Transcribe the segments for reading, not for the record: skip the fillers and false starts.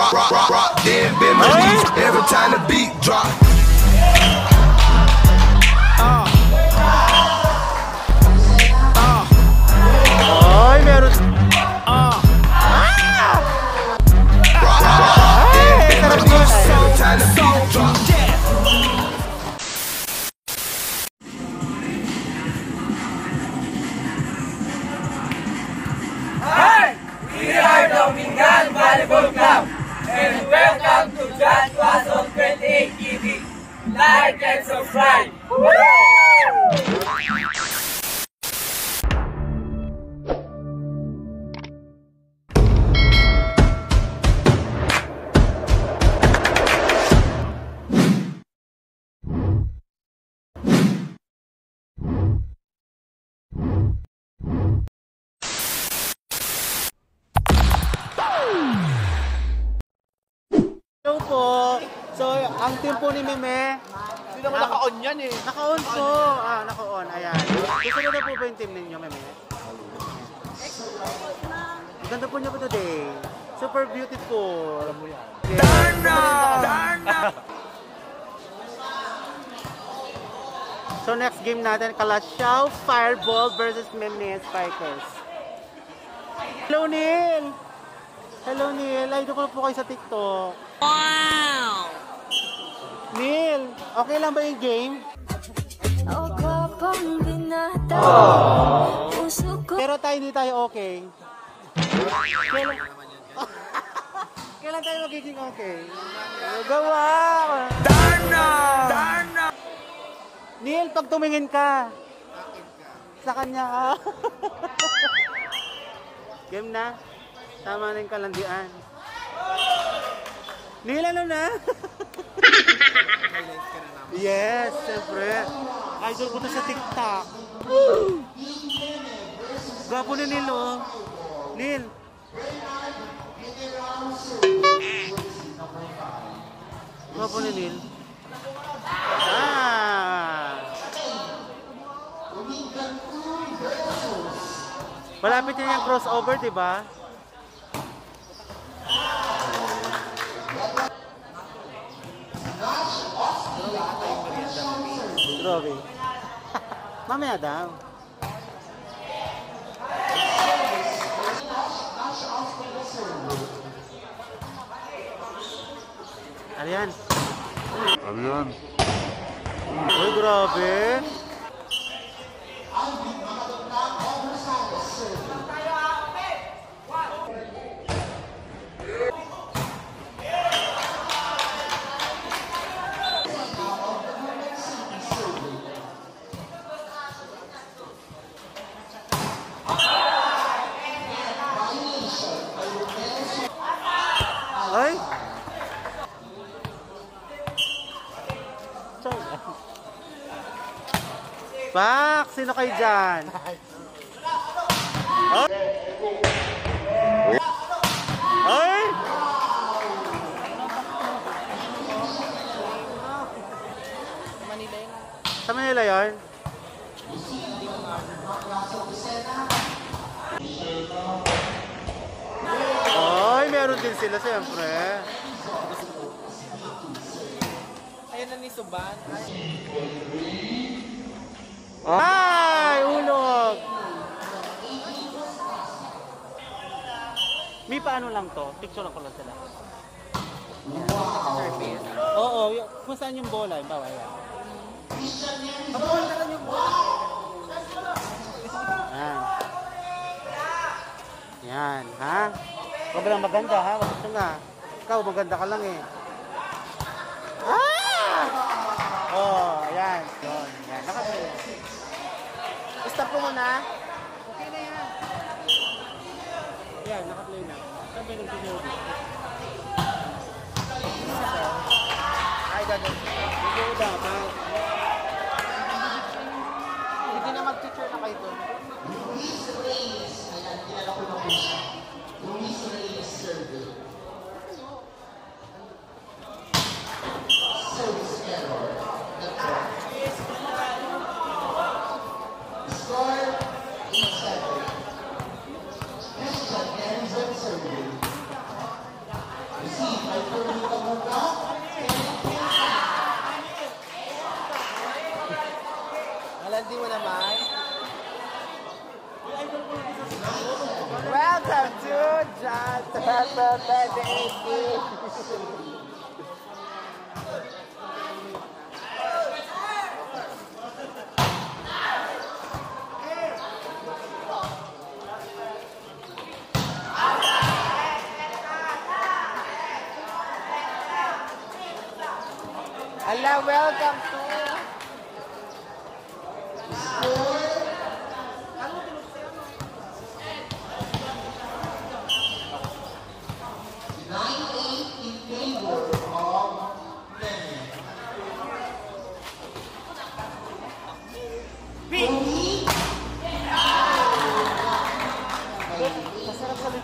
rock, dead memories every time the beat drop. Jan Volleyball Club, and welcome to Jan Tuazon 28tv. Like and subscribe. Hello po. So, ang tempo ni Meme. Hindi naman naka-on yan eh. Naka-on po. Naka-on. Ayan. Gusto na po ba yung team ninyo, Meme? Ganda po niyo po today. Super beautiful. Alam mo yan. Darna! Darna! So, next game natin, Kalasyaw Fireball versus Meme Spikers. Hello, Neil! Hello, Neil. Idol ko po kayo sa TikTok. Wow! Neil, okay lang ba yung game? Pero tayo hindi tayo okay. Kailan tayo magiging okay? Gawa! Darna! Darna! Neil, pag tumingin ka. Sa kanya ka. Game na. Tama na yung kalandian. Neil, ano na? Yes, siyempre. Idol ko na sa TikTok. Gwapo ni Neil, oh. Neil. Gwapo ni Neil. Malapit na yung crossover, diba? Robby. Mamaya daw. Arian. Arian. Uy, grabe. Bak, sino kayo dyan? Ay! Sa Manila yun? Ay, meron din sila siyempre. Ayan na ni Suban. Ay! Ulog! May paano lang to? Picture lang ko lang sila. Surface? Oo. Kung saan yung bola? Yung bawa yan. Kapag na lang yung bola. Yan. Yan. Ha? Huwag lang maganda ha. Huwag ito nga. Ikaw maganda ka lang eh. Ah! Oo. Ayan. Doon. Yan. Nakapaganda. Stop ko muna. Okay na yan. Ayan, nakaplay na. Sabi ng video. Ay, gagawin. Video dapat. Hindi na mag-teacher na kayo doon. Luis Reyes. Ayan, kilala ko na po siya. Luis Reyes survey. Service error. That's right. This is a hands-on survey. Malandi mo naman. Welcome to Jan Tuazon28tv. Hello, welcome to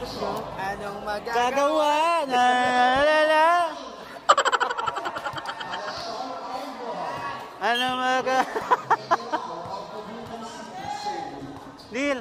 school. Anong magagawa na? Ano mga Dil?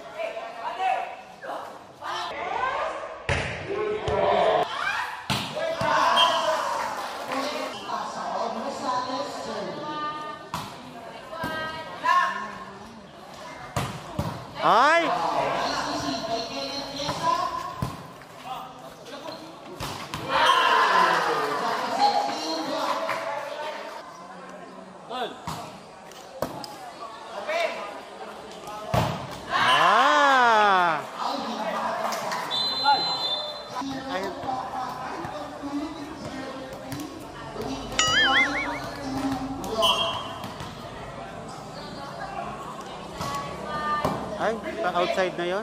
Ah! Ay, outside na yun.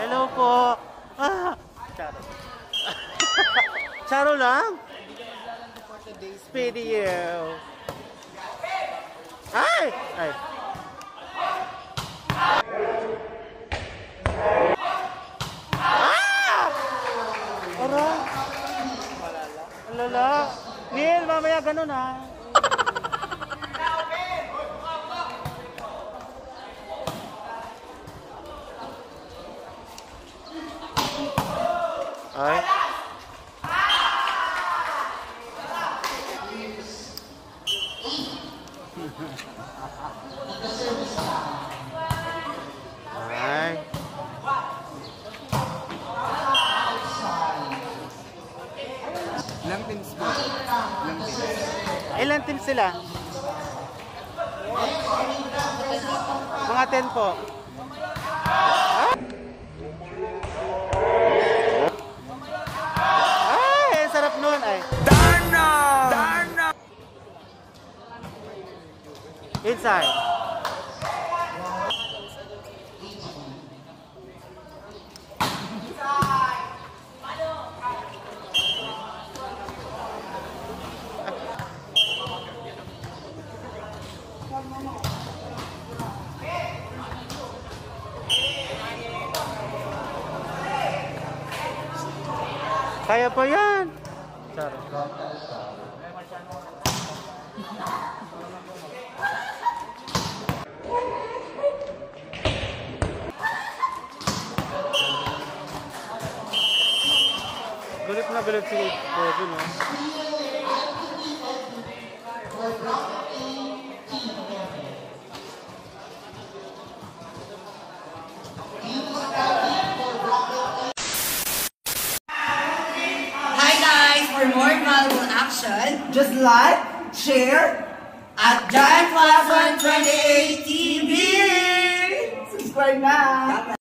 Hello po. Charo. Charo lang? Speedy you. Ay! Ay! Ah! Aray! Alala! Neil, mamaya ganun ha! Ay! Ilang teams po? Ilang teams sila? Mga 10 po. Ay, sarap nun ay. Darna! Inside. Kaya pa yan. Gulit na gulit si Bobo, no? Just like, share at Jan Tuazon28tv. Subscribe now.